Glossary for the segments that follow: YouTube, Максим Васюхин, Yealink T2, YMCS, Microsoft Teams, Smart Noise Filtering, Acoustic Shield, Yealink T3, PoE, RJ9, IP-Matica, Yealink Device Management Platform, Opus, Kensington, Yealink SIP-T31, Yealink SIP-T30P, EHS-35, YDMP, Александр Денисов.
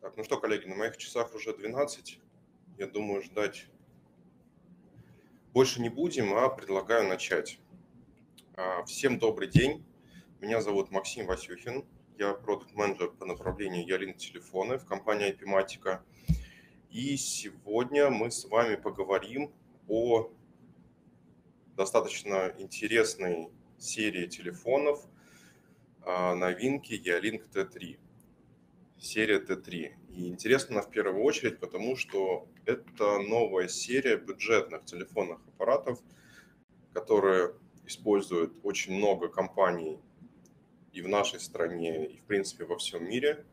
Так, ну что, коллеги, на моих часах уже 12. Я думаю, ждать больше не будем, а предлагаю начать. Всем добрый день. Меня зовут Максим Васюхин. Я продукт-менеджер по направлению Yealink телефоны в компании IP-Matica. И сегодня мы с вами поговорим о достаточно интересной серии телефонов, новинки Yealink T3. Серия T3. И интересно она в первую очередь, потому что это новая серия бюджетных телефонных аппаратов, которые используют очень много компаний и в нашей стране, и в принципе во всем мире.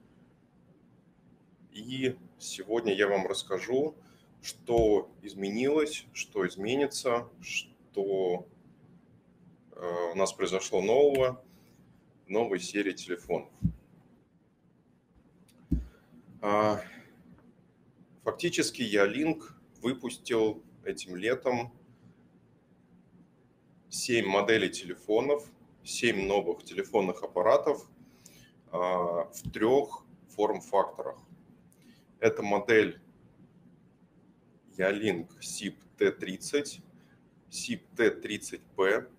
И сегодня я вам расскажу, что изменилось, что изменится, что у нас произошло нового в новой серии телефонов. Фактически Yealink выпустил этим летом 7 моделей телефонов, 7 новых телефонных аппаратов в 3 форм-факторах. Это модель Yealink SIP-T30, SIP-T30P.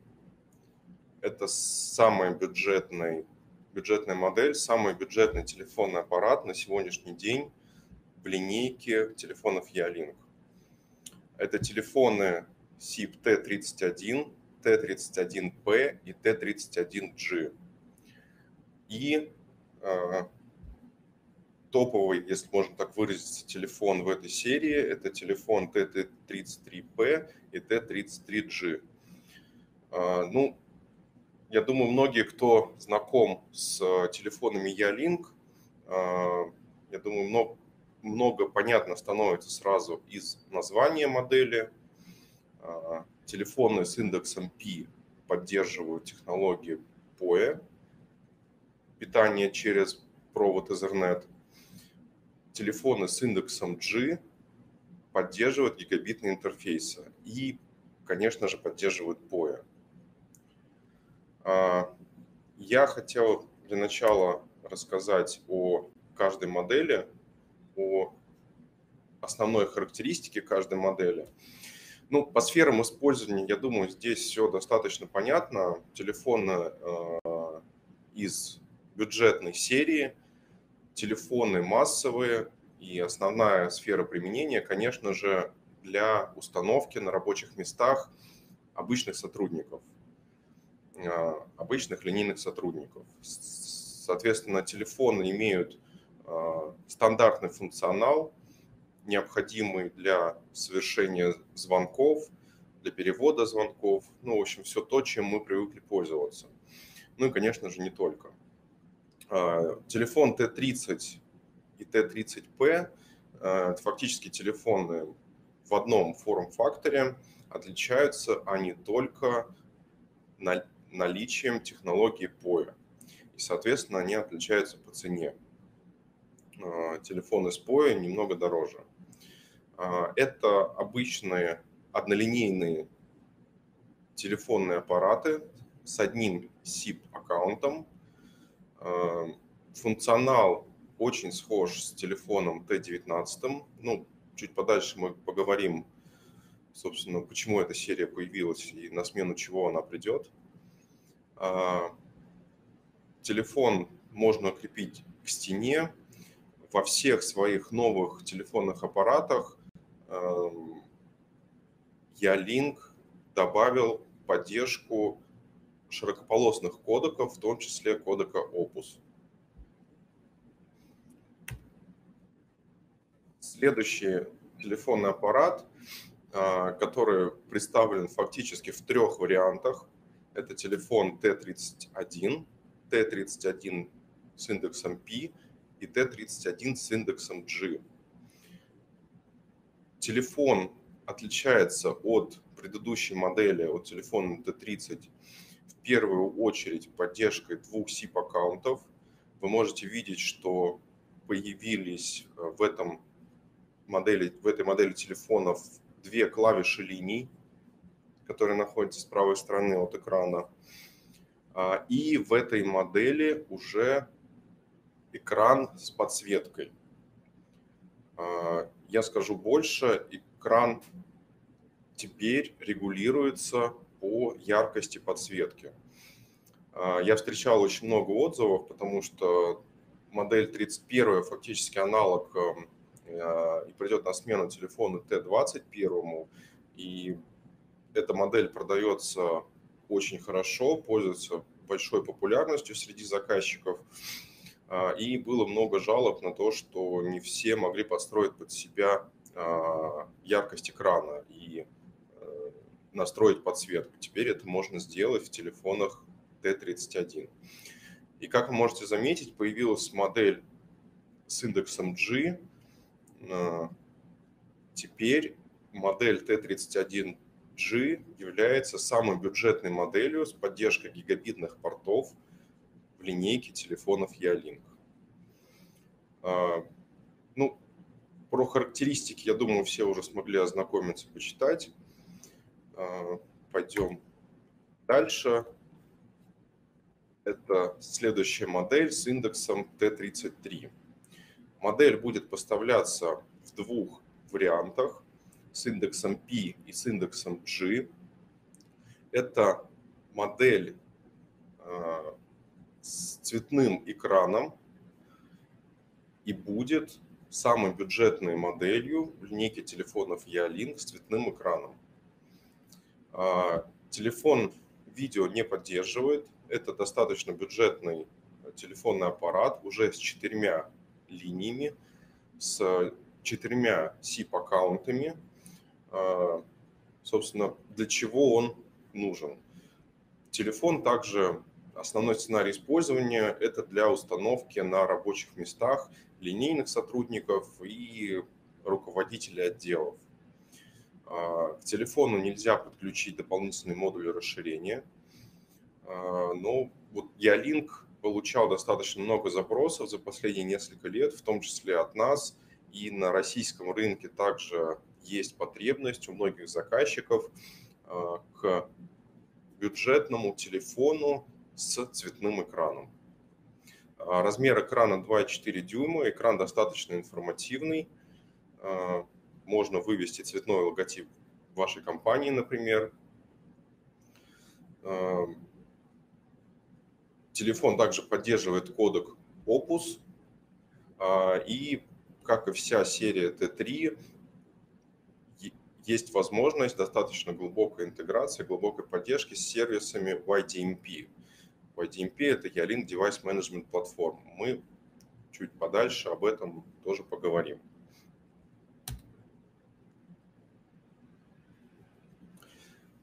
Это самая бюджетная модель, самый бюджетный телефонный аппарат на сегодняшний день в линейке телефонов Yealink. Это телефоны SIP-T31, T31P и T31G. И топовый, если можно так выразиться, телефон в этой серии – это телефон T33P и T33G. Ну, я думаю, многие, кто знаком с телефонами Yealink, я думаю, много понятно становится сразу из названия модели. Телефоны с индексом P поддерживают технологии PoE, питание через провод Ethernet. Телефоны с индексом G поддерживают гигабитные интерфейсы и, конечно же, поддерживают PoE. Я хотел для начала рассказать о каждой модели, о основной характеристике каждой модели. Ну, по сферам использования, я думаю, здесь все достаточно понятно. Телефоны из бюджетной серии, телефоны массовые, и основная сфера применения, конечно же, для установки на рабочих местах обычных сотрудников, обычных линейных сотрудников. Соответственно, телефоны имеют стандартный функционал, необходимый для совершения звонков, для перевода звонков. Ну, в общем, все то, чем мы привыкли пользоваться. Ну и, конечно же, не только. Телефон T30 и T30P – это фактически телефоны в одном форм-факторе. Отличаются они только наличием технологии PoE. И, соответственно, они отличаются по цене. Телефоны с PoE немного дороже. Это обычные однолинейные телефонные аппараты с одним SIP-аккаунтом. Функционал очень схож с телефоном T19. Ну, чуть подальше мы поговорим, собственно, почему эта серия появилась и на смену чего она придет. Телефон можно крепить к стене. Во всех своих новых телефонных аппаратах Yealink добавил поддержку широкополосных кодеков, в том числе кодека Opus. Следующий телефонный аппарат, который представлен фактически в 3 вариантах, это телефон T31, T31 с индексом P и T31 с индексом G. Телефон отличается от предыдущей модели, от телефона T30, в первую очередь поддержкой 2 SIP-аккаунтов. Вы можете видеть, что появились в этой модели телефонов 2 клавиши линий, которые находятся с правой стороны от экрана. И в этой модели уже экран с подсветкой. Я скажу больше, экран теперь регулируется по яркости подсветки. Я встречал очень много отзывов, потому что модель 31 фактически аналог и придет на смену телефону T21, и эта модель продается очень хорошо, пользуется большой популярностью среди заказчиков. И было много жалоб на то, что не все могли подстроить под себя яркость экрана и настроить подсветку. Теперь это можно сделать в телефонах T31. И как вы можете заметить, появилась модель с индексом G. Теперь модель T31G является самой бюджетной моделью с поддержкой гигабитных портов в линейке телефонов Yealink. Ну, про характеристики, я думаю, все уже смогли ознакомиться, почитать. Пойдем дальше. Это следующая модель с индексом T33. Модель будет поставляться в двух вариантах, с индексом P и с индексом G. Это модель с цветным экраном и будет самой бюджетной моделью в линейке телефонов Yealink с цветным экраном. Телефон видео не поддерживает. Это достаточно бюджетный телефонный аппарат уже с 4 линиями, с 4 SIP-аккаунтами. Собственно, для чего он нужен? Телефон также, основной сценарий использования, это для установки на рабочих местах линейных сотрудников и руководителей отделов. К телефону нельзя подключить дополнительные модули расширения. Но вот Yealink получал достаточно много запросов за последние несколько лет, в том числе от нас, и на российском рынке также есть потребность у многих заказчиков к бюджетному телефону с цветным экраном. Размер экрана 2,4 дюйма, экран достаточно информативный, можно вывести цветной логотип вашей компании, например. Телефон также поддерживает кодек Opus, и, как и вся серия T3, есть возможность достаточно глубокой интеграции, глубокой поддержки с сервисами YDMP. YDMP – это Yealink Device Management Platform. Мы чуть подальше об этом тоже поговорим.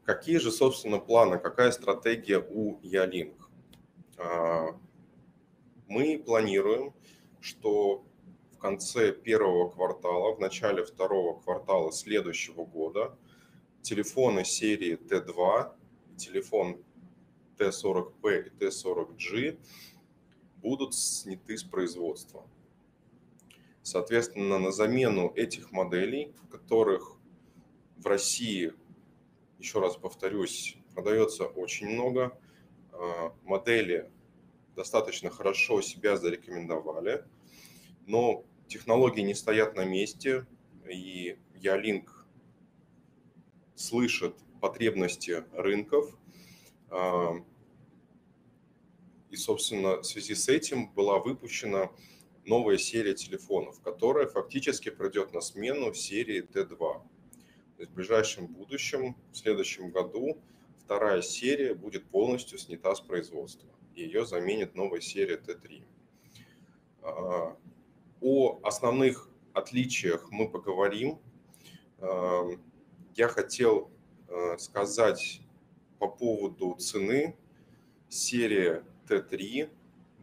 Какие же, собственно, планы, какая стратегия у Yealink? Мы планируем, что в конце первого квартала, в начале второго квартала следующего года телефоны серии T2, телефон T40P и T40G будут сняты с производства. Соответственно, на замену этих моделей, которых в России, еще раз повторюсь, продается очень много, модели достаточно хорошо себя зарекомендовали, но технологии не стоят на месте, и Yealink слышит потребности рынков. И, собственно, в связи с этим была выпущена новая серия телефонов, которая фактически придет на смену серии T2. То есть в ближайшем будущем, в следующем году, вторая серия будет полностью снята с производства. Ее заменит новая серия T3. О основных отличиях мы поговорим. Я хотел сказать по поводу цены. Серия T3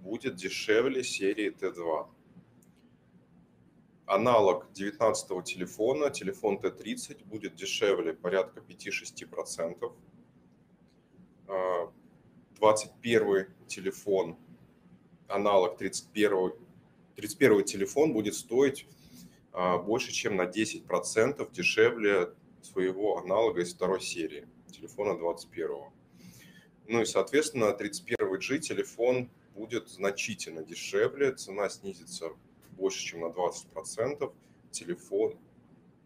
будет дешевле серии T2. Аналог 19-го телефона, телефон T30, будет дешевле порядка 5–6%. 21 телефон, аналог 31 телефон будет стоить больше, чем на 10% дешевле своего аналога из второй серии, телефона 21-го. Ну и, соответственно, 31G телефон будет значительно дешевле, цена снизится больше, чем на 20%, телефон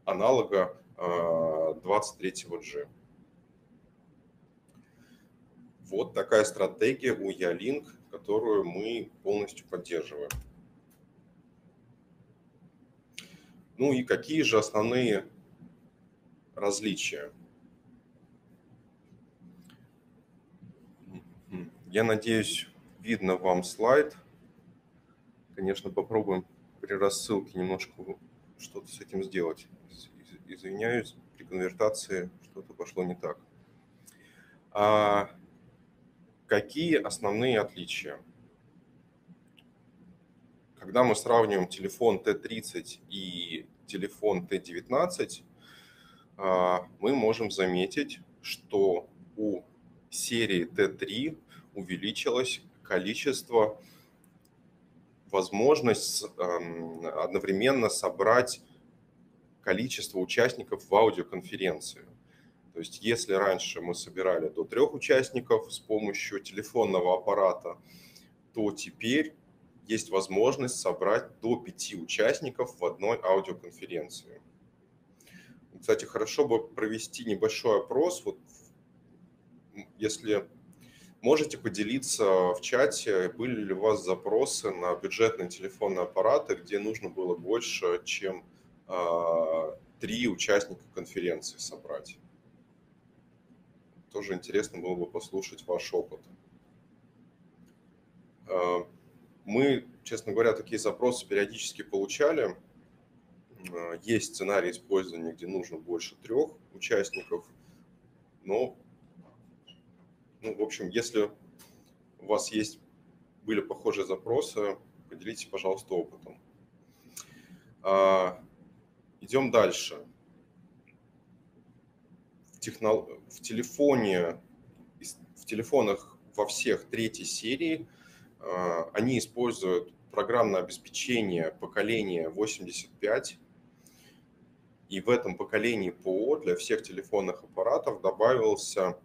аналога 23G. Вот такая стратегия у Yealink, которую мы полностью поддерживаем. Ну и какие же основные различия? Я надеюсь, видно вам слайд. Конечно, попробуем при рассылке немножко что-то с этим сделать. Извиняюсь, при конвертации что-то пошло не так. Какие основные отличия? Когда мы сравниваем телефон T30 и телефон T19, мы можем заметить, что у серии T3 увеличилось количество возможностей одновременно собрать количество участников в аудиоконференции. То есть если раньше мы собирали до 3 участников с помощью телефонного аппарата, то теперь есть возможность собрать до 5 участников в одной аудиоконференции. Кстати, хорошо бы провести небольшой опрос. Вот, если можете поделиться в чате, были ли у вас запросы на бюджетные телефонные аппараты, где нужно было больше, чем 3 участника конференции собрать. Тоже интересно было бы послушать ваш опыт. Мы, честно говоря, такие запросы периодически получали. Есть сценарий использования, где нужно больше 3 участников. Но, в общем, если у вас были похожие запросы, поделитесь, пожалуйста, опытом. Идем дальше. В телефонах во всех 3-й серии они используют программное обеспечение поколения 85. И в этом поколении ПО для всех телефонных аппаратов добавился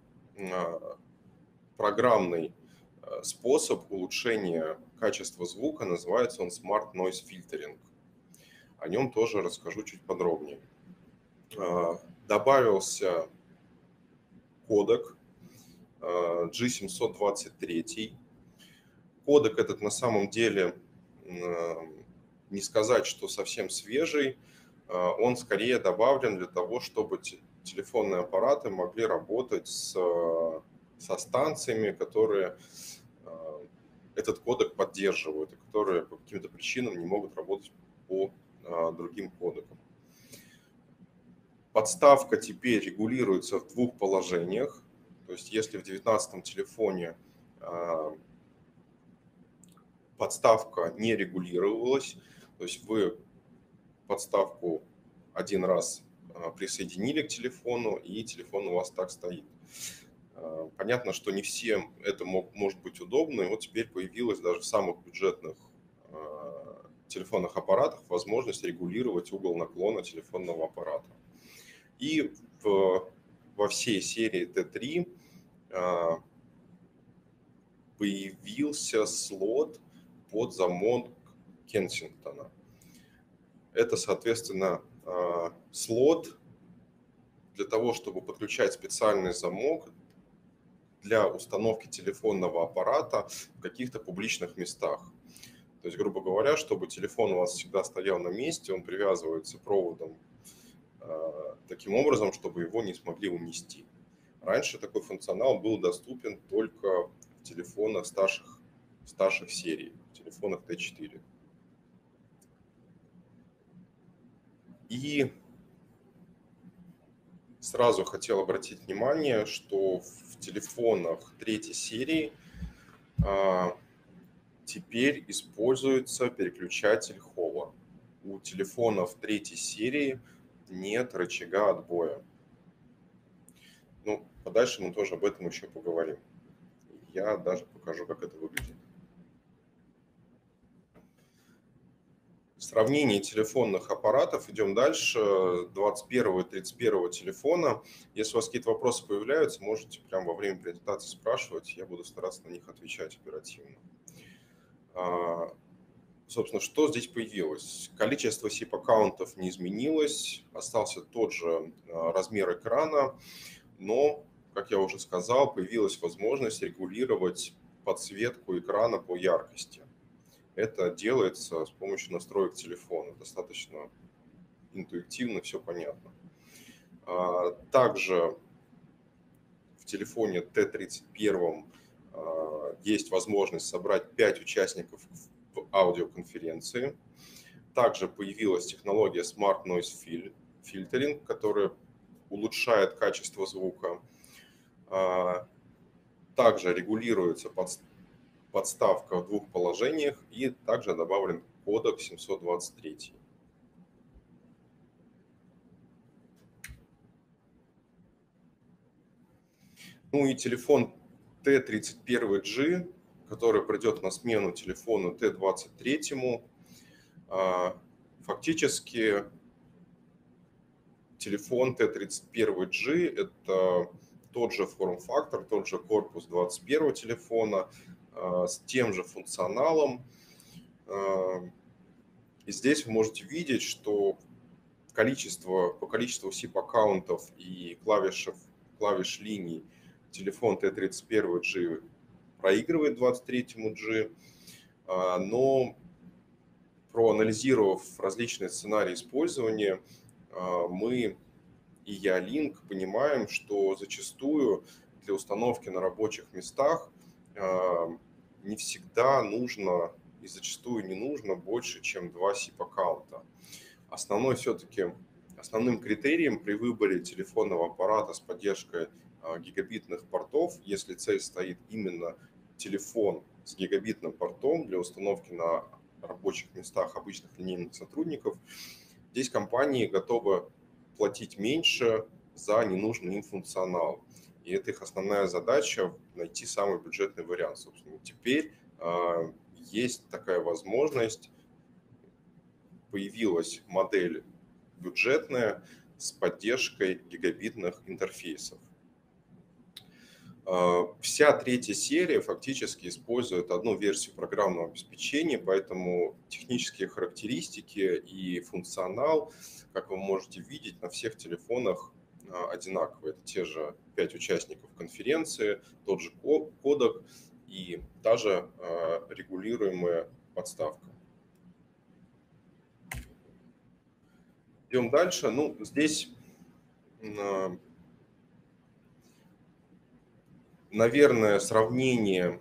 программный способ улучшения качества звука. Называется он Smart Noise Filtering. О нем тоже расскажу чуть подробнее. Добавился кодек G723. Кодек этот на самом деле не сказать, что совсем свежий. Он скорее добавлен для того, чтобы телефонные аппараты могли работать со станциями, которые этот кодек поддерживают и которые по каким-то причинам не могут работать по другим кодекам. Подставка теперь регулируется в 2 положениях. То есть если в 19-м телефоне подставка не регулировалась, то есть вы подставку один раз присоединили к телефону, и телефон у вас так стоит. Понятно, что не всем это может быть удобно, и вот теперь появилась даже в самых бюджетных телефонных аппаратах возможность регулировать угол наклона телефонного аппарата. И во всей серии T3 появился слот под замок Кенсингтона. Это, соответственно, слот для того, чтобы подключать специальный замок для установки телефонного аппарата в каких-то публичных местах. То есть, грубо говоря, чтобы телефон у вас всегда стоял на месте, он привязывается проводом таким образом, чтобы его не смогли унести. Раньше такой функционал был доступен только в телефонах старших серий, в телефонах T4. И сразу хотел обратить внимание, что в телефонах 3-й серии теперь используется переключатель холла. У телефонов 3-й серии нет рычага отбоя. Ну, подальше мы тоже об этом еще поговорим. Я даже покажу, как это выглядит. Сравнение телефонных аппаратов. Идем дальше. 21 и 31 телефона. Если у вас какие-то вопросы появляются, можете прямо во время презентации спрашивать. Я буду стараться на них отвечать оперативно. Собственно, что здесь появилось? Количество SIP-аккаунтов не изменилось, остался тот же размер экрана, но, как я уже сказал, появилась возможность регулировать подсветку экрана по яркости. Это делается с помощью настроек телефона. Достаточно интуитивно, все понятно. Также в телефоне T31 есть возможность собрать 5 участников в аудиоконференции. Также появилась технология Smart Noise Filtering, которая улучшает качество звука. Также регулируется подставка в двух положениях и также добавлен кодек 723. Ну и телефон T31G, который придет на смену телефону T23, фактически телефон T31G – это тот же форм-фактор, тот же корпус 21 телефона с тем же функционалом. И здесь вы можете видеть, что по количеству SIP-аккаунтов и клавиш линий телефон T31G проигрывает 23G, но проанализировав различные сценарии использования, мы и Yealink понимаем, что зачастую для установки на рабочих местах не всегда нужно и зачастую не нужно больше, чем 2 SIP-аккаунта. Основным критерием при выборе телефонного аппарата с поддержкой гигабитных портов, если цель стоит именно телефон с гигабитным портом для установки на рабочих местах обычных линейных сотрудников, здесь компании готовы платить меньше за ненужный им функционал. И это их основная задача – найти самый бюджетный вариант. Собственно, теперь есть такая возможность. Появилась модель бюджетная с поддержкой гигабитных интерфейсов. Вся 3-я серия фактически использует одну версию программного обеспечения, поэтому технические характеристики и функционал, как вы можете видеть, на всех телефонах одинаковые. Это те же 5 участников конференции, тот же кодек и та же регулируемая подставка. Идем дальше. Ну, здесь, наверное, сравнение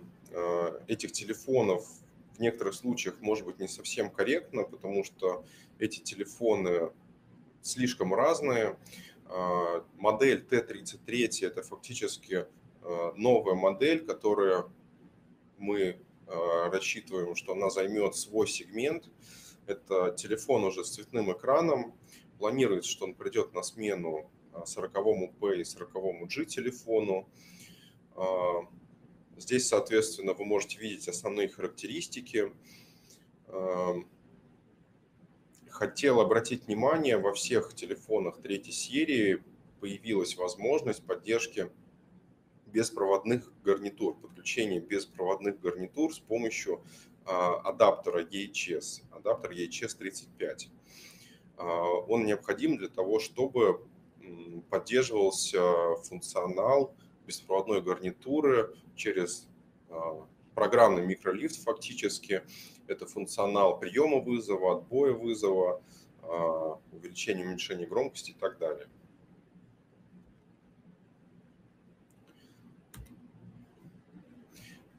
этих телефонов в некоторых случаях может быть не совсем корректно, потому что эти телефоны слишком разные. Модель T33 – это фактически новая модель, которую мы рассчитываем, что она займет свой сегмент. Это телефон уже с цветным экраном. Планируется, что он придет на смену 40P и 40G телефону. Здесь, соответственно, вы можете видеть основные характеристики. Хотел обратить внимание, во всех телефонах 3-й серии появилась возможность поддержки беспроводных гарнитур, подключения беспроводных гарнитур с помощью адаптера EHS, адаптер EHS-35. Он необходим для того, чтобы поддерживался функционал беспроводной гарнитуры через программный микролифт фактически. Это функционал приема вызова, отбоя вызова, увеличения, уменьшения громкости и так далее.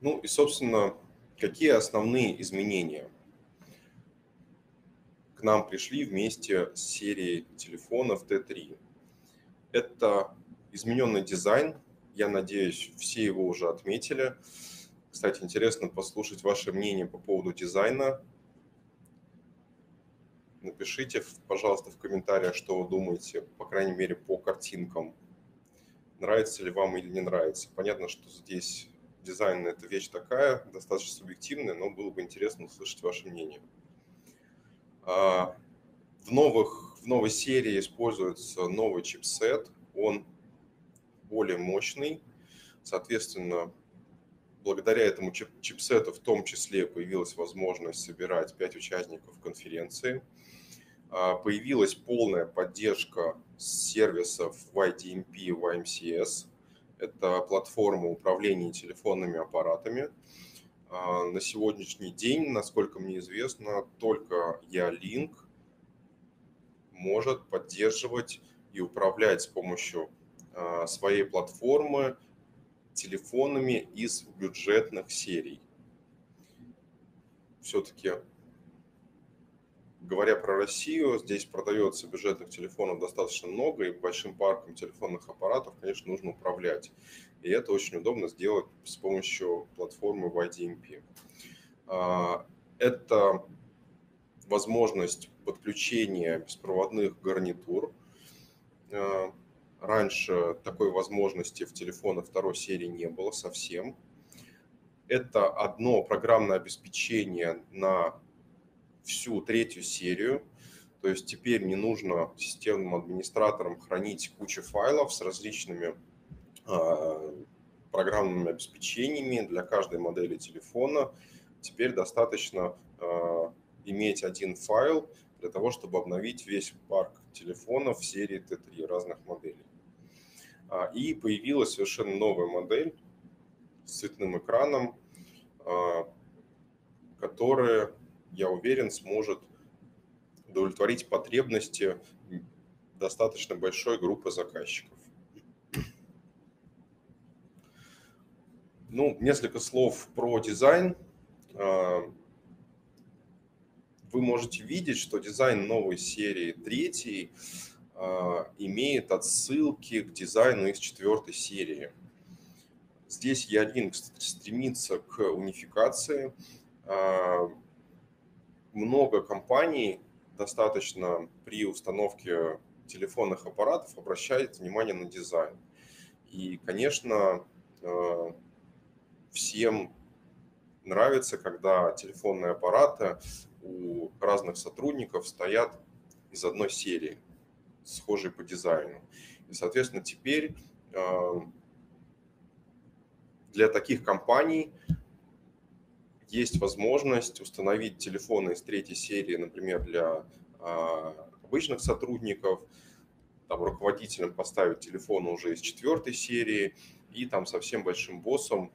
Ну и, собственно, какие основные изменения к нам пришли вместе с серией телефонов T3? Это измененный дизайн. Я надеюсь, все его уже отметили. Кстати, интересно послушать ваше мнение по поводу дизайна. Напишите, пожалуйста, в комментариях, что вы думаете, по крайней мере, по картинкам. Нравится ли вам или не нравится. Понятно, что здесь дизайн – это вещь такая, достаточно субъективная, но было бы интересно услышать ваше мнение. В новой серии используется новый чипсет. Он более мощный, соответственно, благодаря этому чипсету в том числе появилась возможность собирать 5 участников конференции. Появилась полная поддержка сервисов YTMP и YMCS. Это платформа управления телефонными аппаратами. На сегодняшний день, насколько мне известно, только Yealink может поддерживать и управлять с помощью своей платформы телефонами из бюджетных серий. Все-таки, говоря про Россию, здесь продается бюджетных телефонов достаточно много, и большим парком телефонных аппаратов, конечно, нужно управлять. И это очень удобно сделать с помощью платформы YDMP. Это возможность подключения беспроводных гарнитур. Раньше такой возможности в телефонах второй серии не было совсем. Это одно программное обеспечение на всю третью серию. То есть теперь не нужно системным администраторам хранить кучу файлов с различными программными обеспечениями для каждой модели телефона. Теперь достаточно иметь один файл для того, чтобы обновить весь парк телефонов серии T3 разных моделей. И появилась совершенно новая модель с цветным экраном, которая, я уверен, сможет удовлетворить потребности достаточно большой группы заказчиков. Ну, несколько слов про дизайн. Вы можете видеть, что дизайн новой серии 3 имеет отсылки к дизайну из 4 серии. Здесь Yealink стремится к унификации. Много компаний достаточно при установке телефонных аппаратов обращает внимание на дизайн. И, конечно, всем нравится, когда телефонные аппараты у разных сотрудников стоят из одной серии, схожие по дизайну. И, соответственно, теперь для таких компаний есть возможность установить телефоны из 3 серии, например, для обычных сотрудников, там, руководителям поставить телефоны уже из 4 серии и там совсем большим боссом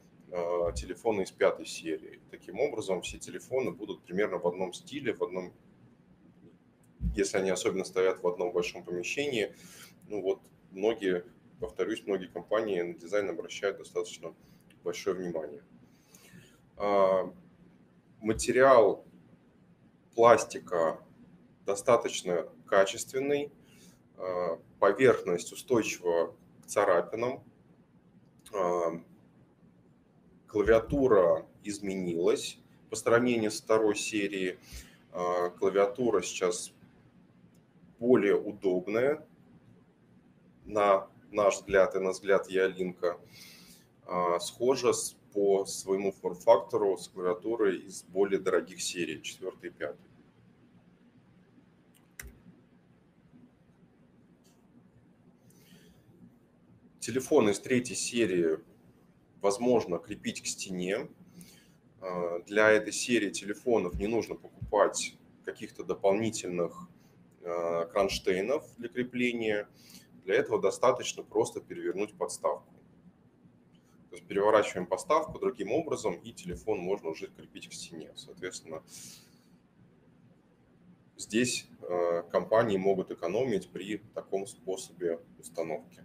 телефоны из 5 серии. Таким образом, все телефоны будут примерно в одном стиле, в одном, если они особенно стоят в одном большом помещении. Ну вот многие, повторюсь, многие компании на дизайн обращают достаточно большое внимание. Материал пластика достаточно качественный, поверхность устойчива к царапинам. Клавиатура изменилась по сравнению с 2 серией. Клавиатура сейчас более удобная, на наш взгляд и на взгляд Yealink. Схожа по своему форм-фактору с клавиатурой из более дорогих серий, 4 и 5. Телефон из 3 серии возможно крепить к стене. Для этой серии телефонов не нужно покупать каких-то дополнительных кронштейнов для крепления. Для этого достаточно просто перевернуть подставку. То есть переворачиваем подставку другим образом, и телефон можно уже крепить к стене. Соответственно, здесь компании могут экономить при таком способе установки.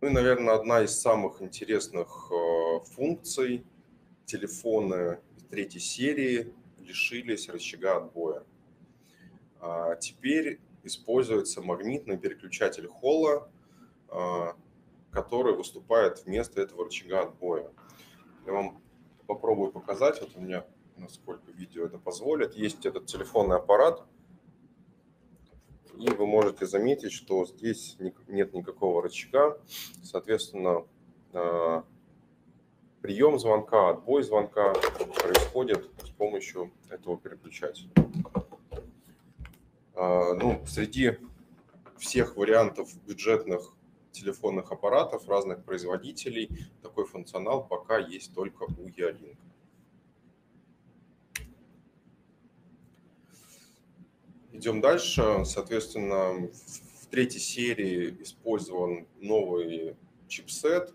Ну и, наверное, одна из самых интересных функций. Телефоны 3 серии лишились рычага отбоя. Теперь используется магнитный переключатель холла, который выступает вместо этого рычага отбоя. Я вам попробую показать. Вот у меня, насколько видео это позволит, есть этот телефонный аппарат. И вы можете заметить, что здесь нет никакого рычага. Соответственно, прием звонка, отбой звонка происходит с помощью этого переключателя. Ну, среди всех вариантов бюджетных телефонных аппаратов разных производителей. Такой функционал пока есть только у Yealink. Идем дальше. Соответственно, в третьей серии использован новый чипсет,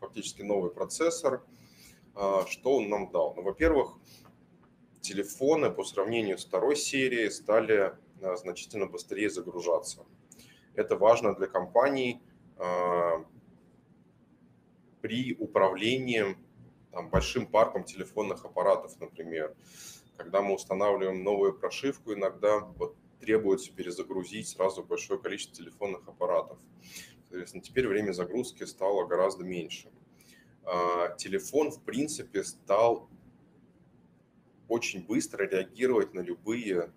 фактически новый процессор. Что он нам дал? Ну, во-первых, телефоны по сравнению с второй серией стали значительно быстрее загружаться. Это важно для компаний при управлении там большим парком телефонных аппаратов, например. Когда мы устанавливаем новую прошивку, иногда вот требуется перезагрузить сразу большое количество телефонных аппаратов. Соответственно, теперь время загрузки стало гораздо меньше. Телефон, в принципе, стал очень быстро реагировать на любые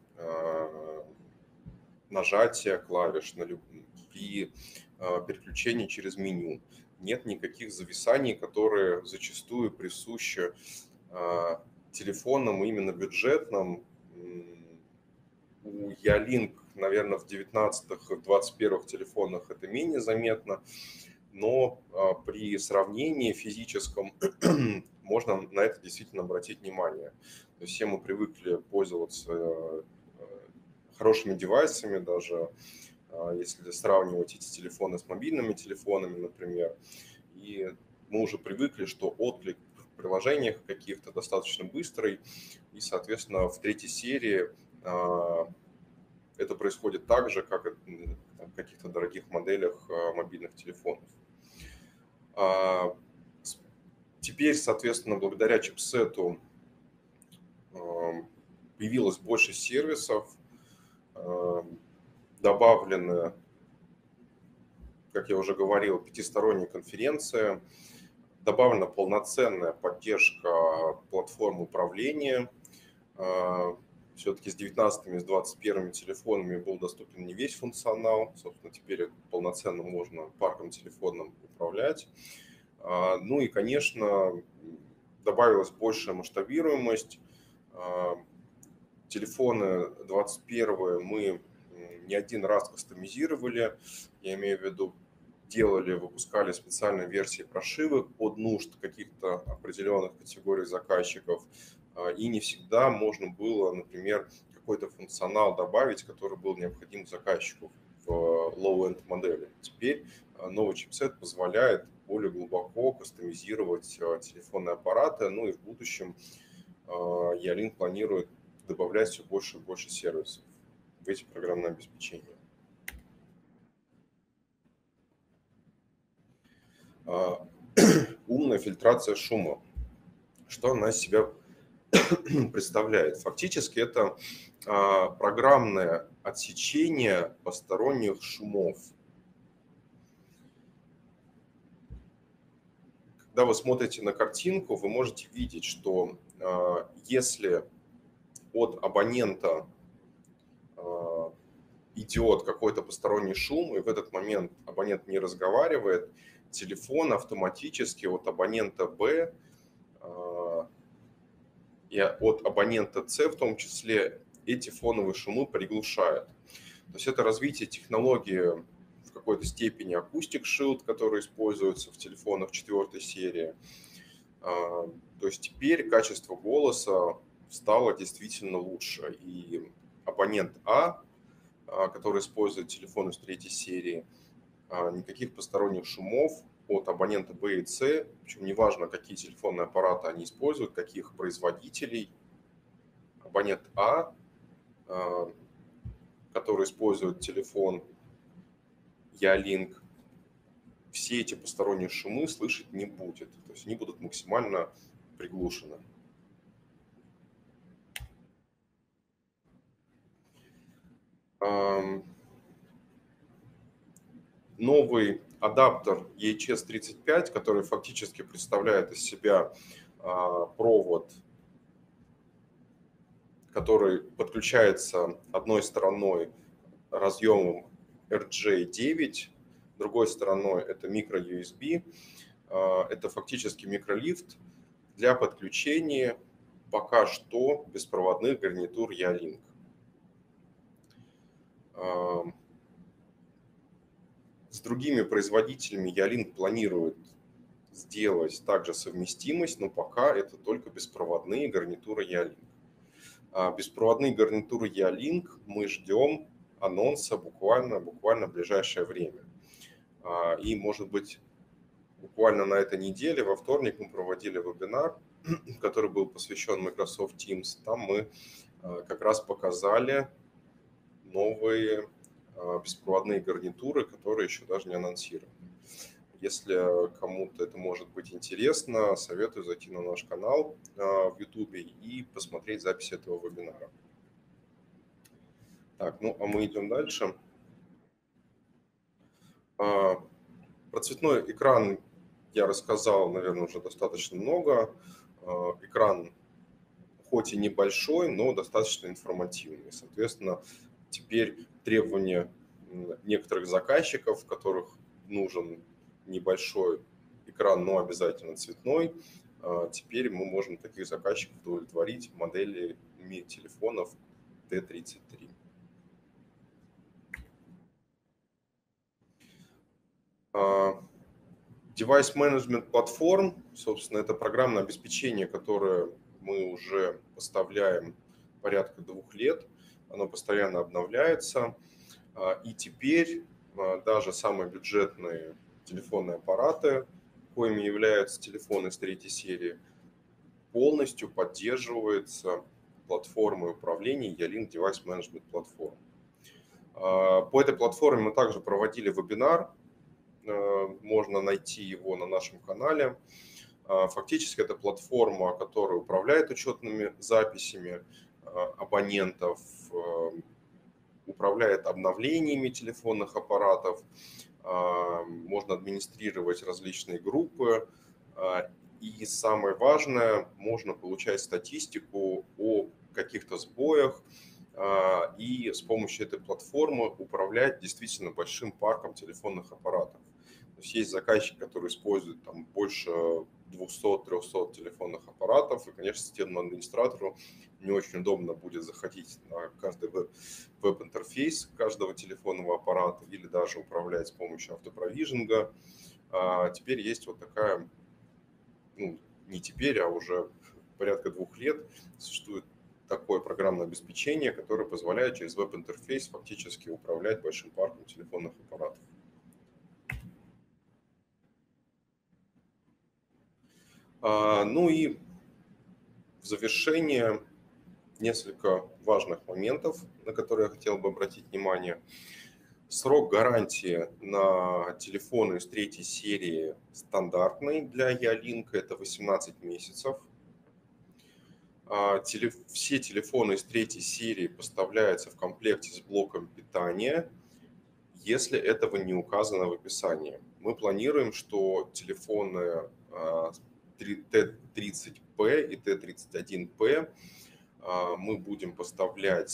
нажатия клавиш, на любые переключения через меню. Нет никаких зависаний, которые зачастую присущи телефонам, именно бюджетным. У Yealink, наверное, в 19-х и 21-х телефонах это менее заметно, но при сравнении физическом можно на это действительно обратить внимание. То есть все мы привыкли пользоваться хорошими девайсами, даже если сравнивать эти телефоны с мобильными телефонами, например. И мы уже привыкли, что отклик в приложениях каких-то достаточно быстрый. И, соответственно, в третьей серии это происходит так же, как и в каких-то дорогих моделях мобильных телефонов. Теперь, соответственно, благодаря чипсету появилось больше сервисов, добавлены, как я уже говорил, пятисторонние конференции, добавлена полноценная поддержка платформ управления. Все-таки с 19-ми и с 21-ми телефонами был доступен не весь функционал. Собственно, теперь полноценно можно парком телефонным управлять. Ну и, конечно, добавилась большая масштабируемость. Телефоны 21-е мы не один раз кастомизировали, я имею в виду, делали, выпускали специальные версии прошивок под нужд каких-то определенных категорий заказчиков. И не всегда можно было, например, какой-то функционал добавить, который был необходим заказчику в low-end модели. Теперь новый чипсет позволяет более глубоко кастомизировать телефонные аппараты. Ну и в будущем Yealink планирует добавлять все больше и больше сервисов в эти программные обеспечения. Умная фильтрация шума. Что она из себя представляет? Фактически это программное отсечение посторонних шумов. Когда вы смотрите на картинку, вы можете видеть, что если от абонента идет какой-то посторонний шум, и в этот момент абонент не разговаривает, телефон автоматически от абонента Б и от абонента С в том числе эти фоновые шумы приглушает. То есть это развитие технологии в какой-то степени Acoustic Shield, который используется в телефонах 4-й серии. То есть теперь качество голоса стало действительно лучше. И абонент А, который использует телефон из 3-й серии, никаких посторонних шумов от абонента Б и С, причем неважно, какие телефонные аппараты они используют, каких производителей. Абонент А, который использует телефон Yealink, все эти посторонние шумы слышать не будет. То есть они будут максимально приглушены. Новый адаптер EHS-35, который фактически представляет из себя провод, который подключается одной стороной разъемом RJ9, другой стороной это микро-USB. Это фактически микролифт для подключения пока что беспроводных гарнитур Yealink. С другими производителями Yealink планирует сделать также совместимость, но пока это только беспроводные гарнитуры Yealink. А беспроводные гарнитуры Yealink мы ждем анонса буквально в ближайшее время. И, может быть, буквально на этой неделе, во вторник, мы проводили вебинар, который был посвящен Microsoft Teams. Там мы как раз показали новые беспроводные гарнитуры, которые еще даже не анонсированы. Если кому-то это может быть интересно, советую зайти на наш канал в YouTube и посмотреть запись этого вебинара. Так, ну а мы идем дальше. Про цветной экран я рассказал, наверное, уже достаточно много. Экран хоть и небольшой, но достаточно информативный. Соответственно, теперь требования некоторых заказчиков, которых нужен небольшой экран, но обязательно цветной. Теперь мы можем таких заказчиков удовлетворить моделями телефонов T33. Device Management Platform, собственно, это программное обеспечение, которое мы уже поставляем порядка 2 лет. Оно постоянно обновляется. И теперь даже самые бюджетные телефонные аппараты, коими являются телефоны с 3-й серии, полностью поддерживаются платформой управления Yealink Device Management Platform. По этой платформе мы также проводили вебинар, можно найти его на нашем канале. Фактически это платформа, которая управляет учетными записями абонентов, управляет обновлениями телефонных аппаратов, можно администрировать различные группы. И самое важное, можно получать статистику о каких-то сбоях и с помощью этой платформы управлять действительно большим парком телефонных аппаратов. То есть заказчики, которые используют там больше 200-300 телефонных аппаратов, и, конечно, системному администратору не очень удобно будет заходить на каждый веб-интерфейс каждого телефонного аппарата или даже управлять с помощью автопровижинга. Теперь есть вот такая, ну, не теперь, а уже порядка 2 лет существует такое программное обеспечение, которое позволяет через веб-интерфейс фактически управлять большим парком телефонных аппаратов. Ну и в завершение несколько важных моментов, на которые я хотел бы обратить внимание. Срок гарантии на телефоны с 3-й серии стандартный для Yealink – это 18 месяцев. Все телефоны с 3-й серии поставляются в комплекте с блоком питания, если этого не указано в описании. Мы планируем, что телефоны T30P и T31P мы будем поставлять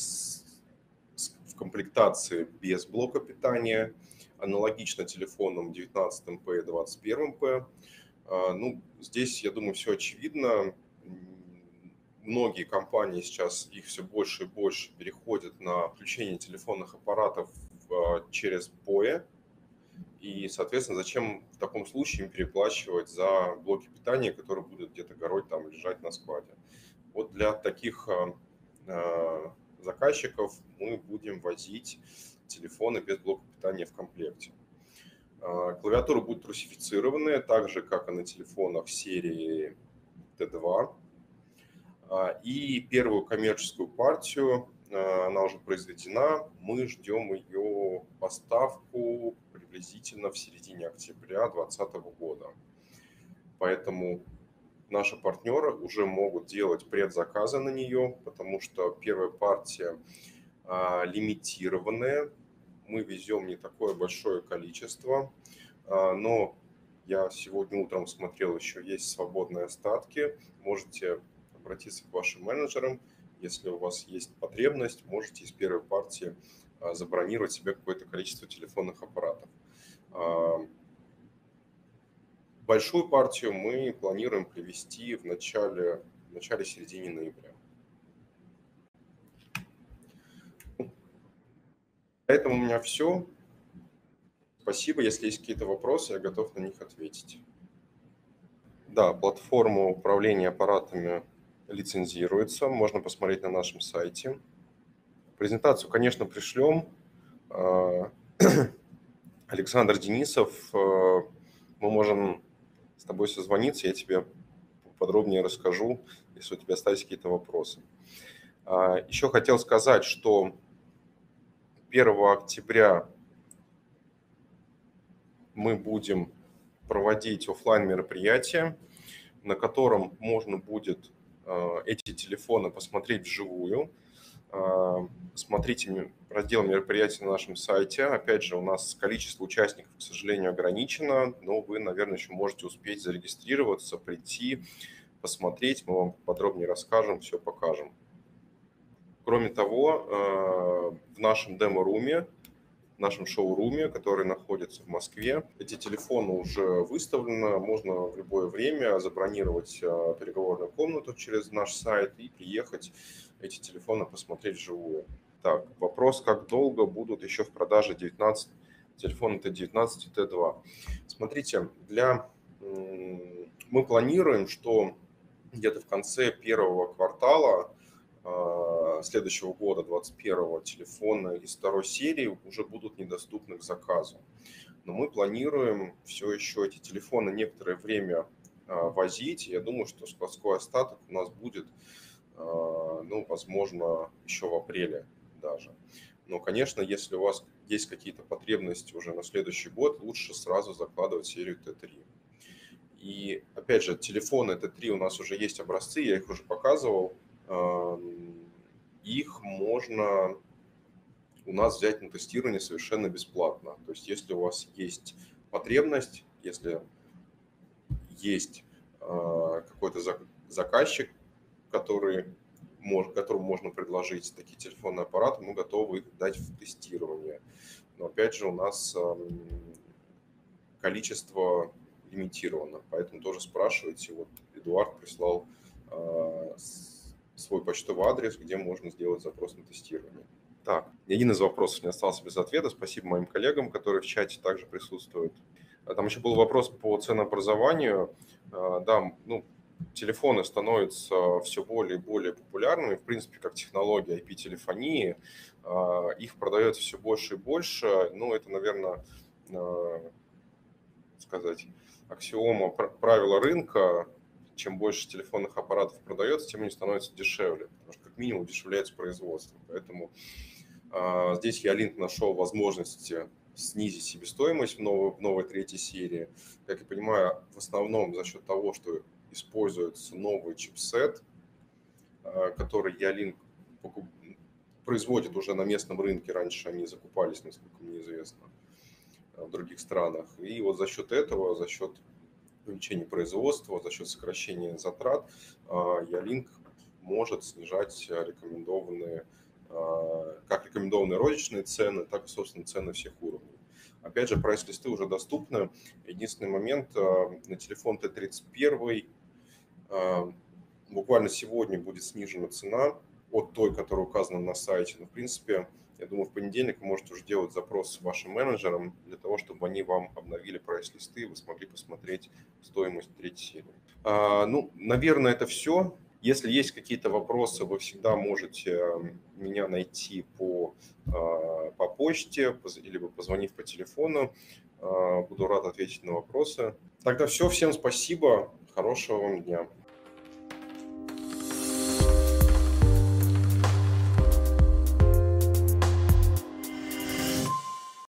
в комплектации без блока питания, аналогично телефонам 19P и 21P. Ну, здесь, я думаю, все очевидно. Многие компании сейчас, их все больше и больше, переходят на включение телефонных аппаратов через PoE. И, соответственно, зачем в таком случае им переплачивать за блоки питания, которые будут где-то горой там лежать на складе. Вот для таких заказчиков мы будем возить телефоны без блока питания в комплекте. Клавиатуры будут русифицированы, так же, как и на телефонах серии T2. И первую коммерческую партию, она уже произведена, мы ждем ее поставку приблизительно в середине октября 2020 года. Поэтому наши партнеры уже могут делать предзаказы на нее, потому что первая партия лимитированная. Мы везем не такое большое количество, но я сегодня утром смотрел, еще есть свободные остатки. Можете обратиться к вашим менеджерам. Если у вас есть потребность, можете из первой партии забронировать себе какое-то количество телефонных аппаратов. Большую партию мы планируем привести в начале-середине ноября. На этом у меня все. Спасибо. Если есть какие-то вопросы, я готов на них ответить. Да, платформа управления аппаратами лицензируется. Можно посмотреть на нашем сайте. Презентацию, конечно, пришлем. Александр Денисов, мы можем с тобой созвониться, я тебе подробнее расскажу, если у тебя остались какие-то вопросы. Еще хотел сказать, что 1 октября мы будем проводить офлайн мероприятие, на котором можно будет эти телефоны посмотреть вживую. Смотрите раздел мероприятий на нашем сайте. Опять же, у нас количество участников, к сожалению, ограничено, но вы, наверное, еще можете успеть зарегистрироваться, прийти, посмотреть. Мы вам подробнее расскажем, все покажем. Кроме того, в нашем демо-руме, в нашем шоу-руме, который находится в Москве, эти телефоны уже выставлены. Можно в любое время забронировать переговорную комнату через наш сайт и приехать эти телефоны посмотреть вживую. Так, вопрос, как долго будут еще в продаже телефоны Т19 и Т2. Смотрите, мы планируем, что где-то в конце первого квартала следующего года, 21-го, телефона из 2-й серии уже будут недоступны к заказу. Но мы планируем все еще эти телефоны некоторое время возить. Я думаю, что складской остаток у нас будет, ну, возможно, еще в апреле даже. Но, конечно, если у вас есть какие-то потребности уже на следующий год, лучше сразу закладывать серию Т3. И, опять же, телефоны Т3 у нас уже есть образцы, я их уже показывал. Их можно у нас взять на тестирование совершенно бесплатно. То есть, если у вас есть потребность, если есть какой-то заказчик, которому можно предложить такие телефонные аппараты, мы готовы их дать в тестирование. Но опять же, у нас количество лимитировано, поэтому тоже спрашивайте. Вот Эдуард прислал свой почтовый адрес, где можно сделать запрос на тестирование. Так, один из вопросов не остался без ответа. Спасибо моим коллегам, которые в чате также присутствуют. Там еще был вопрос по ценообразованию. Да, ну, телефоны становятся все более и более популярными. В принципе, как технология IP-телефонии, их продается все больше и больше. Ну, это, наверное, сказать, аксиома, правила рынка. Чем больше телефонных аппаратов продается, тем они становятся дешевле, потому что как минимум дешевляется производство. Поэтому здесь Yealink нашел возможности снизить себестоимость в новой 3-й серии. Как я понимаю, в основном за счет того, что используется новый чипсет, который Yealink производит уже на местном рынке. Раньше они закупались, насколько мне известно, в других странах. И вот за счет этого, за счет увеличение производства, за счет сокращения затрат, Yealink может снижать рекомендованные розничные цены, так и, собственно, цены всех уровней. Опять же, прайс-листы уже доступны. Единственный момент, на телефон Т31 буквально сегодня будет снижена цена от той, которая указана на сайте. Но, в принципе, я думаю, в понедельник вы можете уже делать запрос с вашим менеджером для того, чтобы они вам обновили прайс-листы, и вы смогли посмотреть стоимость 3-й серии. Ну, наверное, это все. Если есть какие-то вопросы, вы всегда можете меня найти по почте, либо позвонив по телефону. Буду рад ответить на вопросы. Тогда все. Всем спасибо. Хорошего вам дня.